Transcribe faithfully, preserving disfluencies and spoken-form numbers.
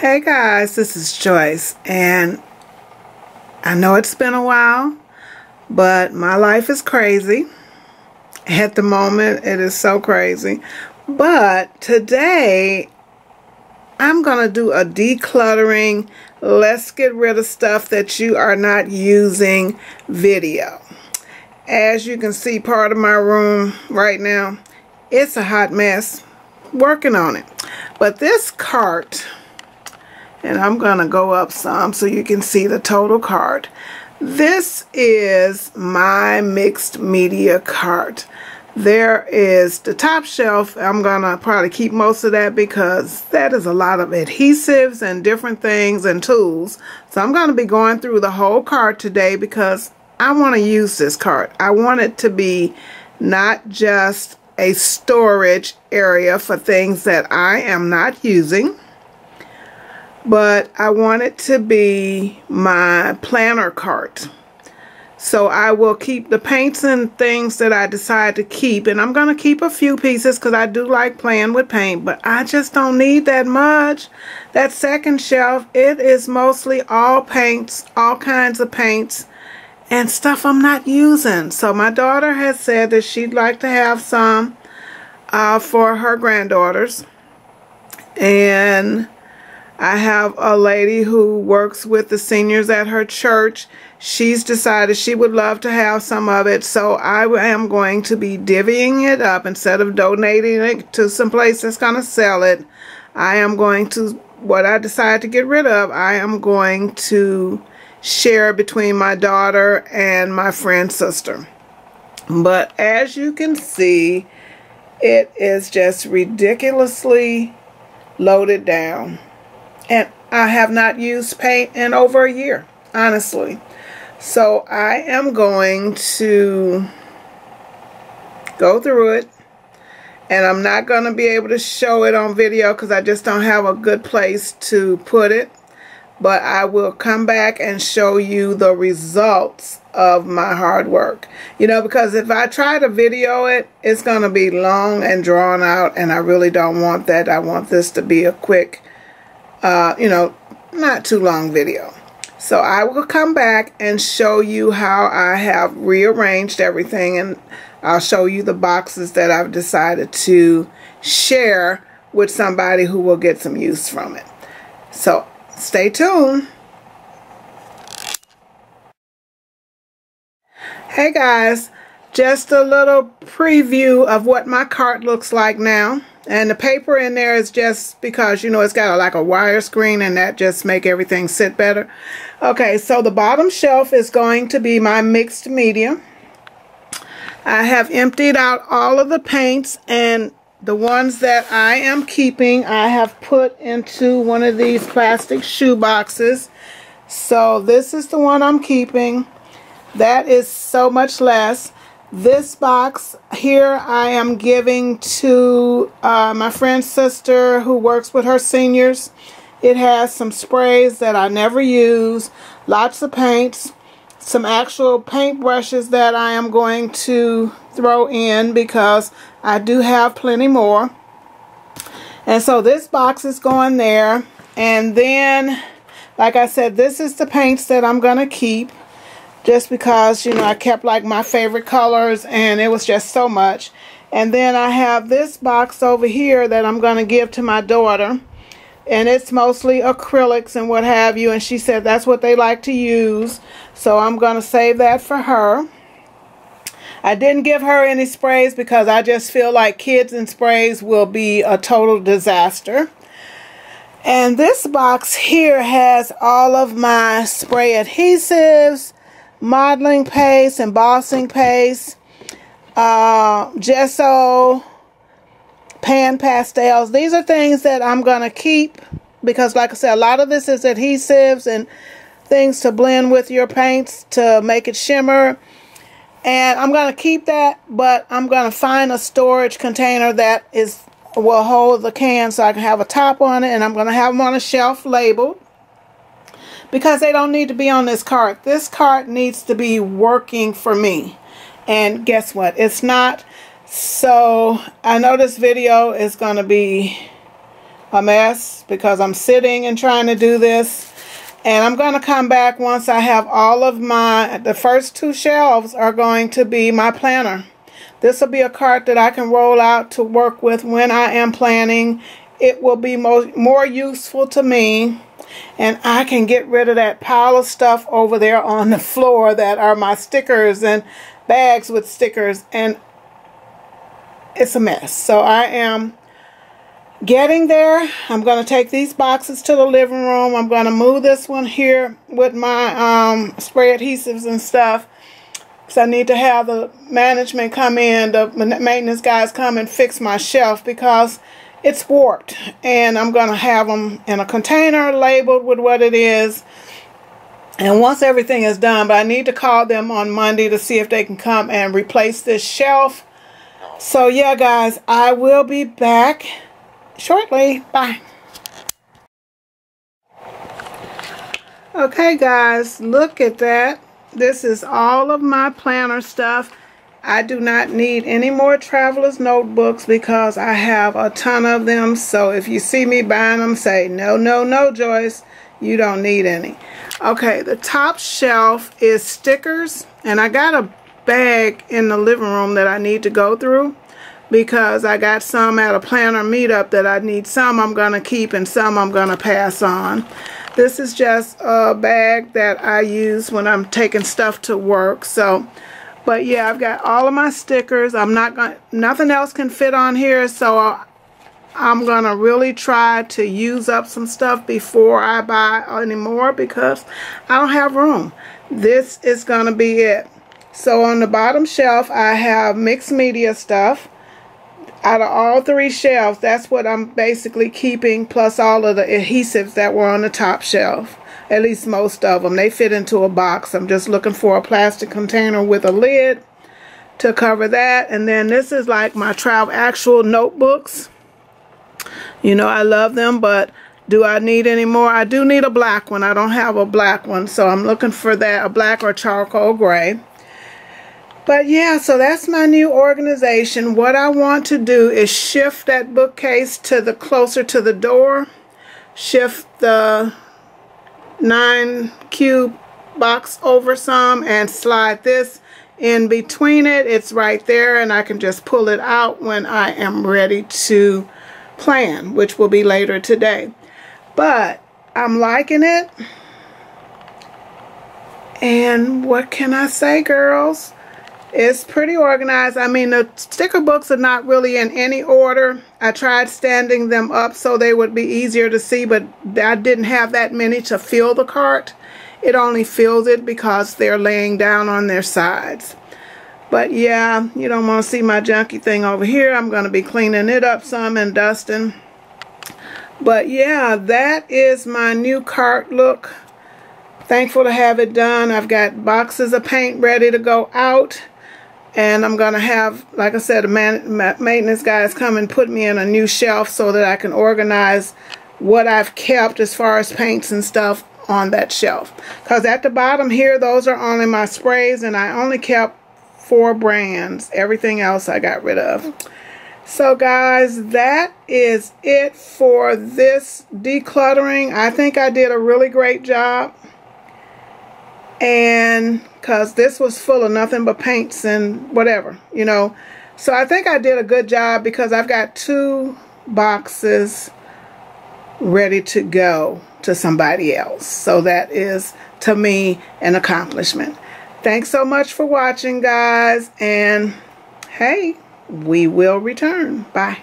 Hey guys, this is Joyce, and I know it's been a while, but my life is crazy. At the moment, it is so crazy. But today, I'm going to do a decluttering, let's get rid of stuff that you are not using video. As you can see, part of my room right now, it's a hot mess. Working on it. But this cart... and I'm going to go up some so you can see the total cart. This is my mixed media cart. There is the top shelf. I'm going to probably keep most of that because that is a lot of adhesives and different things and tools. So I'm going to be going through the whole cart today because I want to use this cart. I want it to be not just a storage area for things that I am not using, but I want it to be my planner cart. So I will keep the paints and things that I decide to keep. And I'm going to keep a few pieces because I do like playing with paint. But I just don't need that much. That second shelf, it is mostly all paints, all kinds of paints, and stuff I'm not using. So my daughter has said that she'd like to have some uh, for her granddaughters. And... I have a lady who works with the seniors at her church. She's decided she would love to have some of it, so I am going to be divvying it up. Instead of donating it to some place that's going to sell it, I am going to, what I decide to get rid of, I am going to share between my daughter and my friend's sister. But as you can see, it is just ridiculously loaded down. And I have not used paint in over a year, honestly. So I am going to go through it. And I'm not going to be able to show it on video because I just don't have a good place to put it. But I will come back and show you the results of my hard work. You know, because if I try to video it, it's going to be long and drawn out. And I really don't want that. I want this to be a quick Uh, you know, not too long video. So I will come back and show you how I have rearranged everything, and I'll show you the boxes that I've decided to share with somebody who will get some use from it. So stay tuned. Hey guys, just a little preview of what my cart looks like now. And the paper in there is just because, you know, it's got a, like a wire screen, and that just make everything sit better. Okay, so the bottom shelf is going to be my mixed media. I have emptied out all of the paints, and the ones that I am keeping, I have put into one of these plastic shoe boxes. So this is the one I'm keeping. That is so much less. This box here I am giving to uh, my friend's sister who works with her seniors. It has some sprays that I never use, lots of paints, some actual paint brushes that I am going to throw in because I do have plenty more. And so this box is going there. And then, like I said, this is the paints that I'm going to keep. Just because, you know, I kept like my favorite colors and it was just so much. And then I have this box over here that I'm going to give to my daughter. And it's mostly acrylics and what have you. And she said that's what they like to use. So I'm going to save that for her. I didn't give her any sprays because I just feel like kids and sprays will be a total disaster. And this box here has all of my spray adhesives, modeling paste, embossing paste, uh, gesso, pan pastels. These are things that I'm going to keep because, like I said, a lot of this is adhesives and things to blend with your paints to make it shimmer. And I'm going to keep that, but I'm going to find a storage container that is will hold the can so I can have a top on it, and I'm going to have them on a shelf labeled. Because they don't need to be on this cart. This cart needs to be working for me. And guess what? It's not. So I know this video is going to be a mess because I'm sitting and trying to do this. And I'm going to come back once I have all of my, the first two shelves are going to be my planner. This will be a cart that I can roll out to work with when I am planning. It will be mo- more useful to me. And I can get rid of that pile of stuff over there on the floor that are my stickers and bags with stickers. And it's a mess. So I am getting there. I'm going to take these boxes to the living room. I'm going to move this one here with my um, spray adhesives and stuff. So I need to have the management come in, the maintenance guys come and fix my shelf because it's warped, and I'm going to have them in a container labeled with what it is. And once everything is done, but I need to call them on Monday to see if they can come and replace this shelf. So yeah, guys, I will be back shortly. Bye. Okay, guys, look at that. This is all of my planner stuff. I do not need any more traveler's notebooks because I have a ton of them. So if you see me buying them, say, no, no, no, Joyce, you don't need any. Okay, the top shelf is stickers. And I got a bag in the living room that I need to go through because I got some at a planner meetup that I need. Some I'm going to keep and some I'm going to pass on. This is just a bag that I use when I'm taking stuff to work. So... But yeah, I've got all of my stickers. I'm not going nothing else can fit on here, so I'm going to really try to use up some stuff before I buy any more because I don't have room. This is going to be it. So on the bottom shelf, I have mixed media stuff. Out of all three shelves, that's what I'm basically keeping, plus all of the adhesives that were on the top shelf. At least most of them. They fit into a box. I'm just looking for a plastic container with a lid to cover that. And then this is like my travel actual notebooks. You know, I love them, but do I need any more? I do need a black one. I don't have a black one, so I'm looking for that, a black or charcoal gray. But yeah, so that's my new organization. What I want to do is shift that bookcase to the closer to the door, shift the nine cube box over some, and slide this in between it. It's right there, and I can just pull it out when I am ready to plan, which will be later today. But I'm liking it. And what can I say, girls? It's pretty organized. I mean, the sticker books are not really in any order. I tried standing them up so they would be easier to see, but I didn't have that many to fill the cart. It only fills it because they're laying down on their sides. But yeah, you don't want to see my junky thing over here. I'm going to be cleaning it up some and dusting. But yeah, that is my new cart look. Thankful to have it done. I've got boxes of paint ready to go out. And I'm going to have, like I said, the man, maintenance guys come and put me in a new shelf so that I can organize what I've kept as far as paints and stuff on that shelf. Because at the bottom here, those are only my sprays, and I only kept four brands. Everything else I got rid of. So guys, that is it for this decluttering. I think I did a really great job. And because this was full of nothing but paints and whatever, you know. So I think I did a good job because I've got two boxes ready to go to somebody else. So that is, to me, an accomplishment. Thanks so much for watching, guys. And, hey, we will return. Bye.